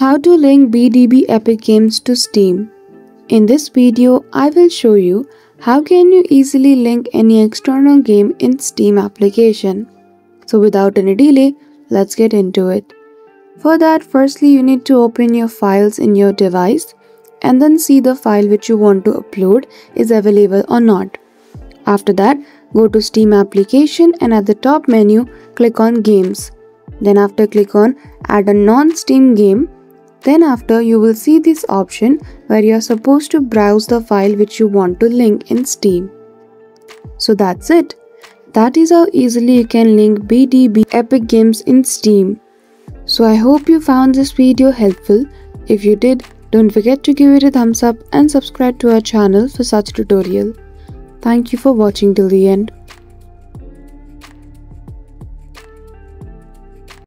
How to link BDB Epic Games to Steam. In this video, I will show you how can you easily link any external game in Steam application. So without any delay, let's get into it. For that, firstly you need to open your files in your device and then see the file which you want to upload is available or not. After that, go to Steam application and at the top menu, click on Games. Then after, click on Add a non-Steam game. Then after, you will see this option where you are supposed to browse the file which you want to link in Steam. So that's it. That is how easily you can link BDB Epic Games in Steam. So I hope you found this video helpful. If you did, don't forget to give it a thumbs up and subscribe to our channel for such tutorial. Thank you for watching till the end.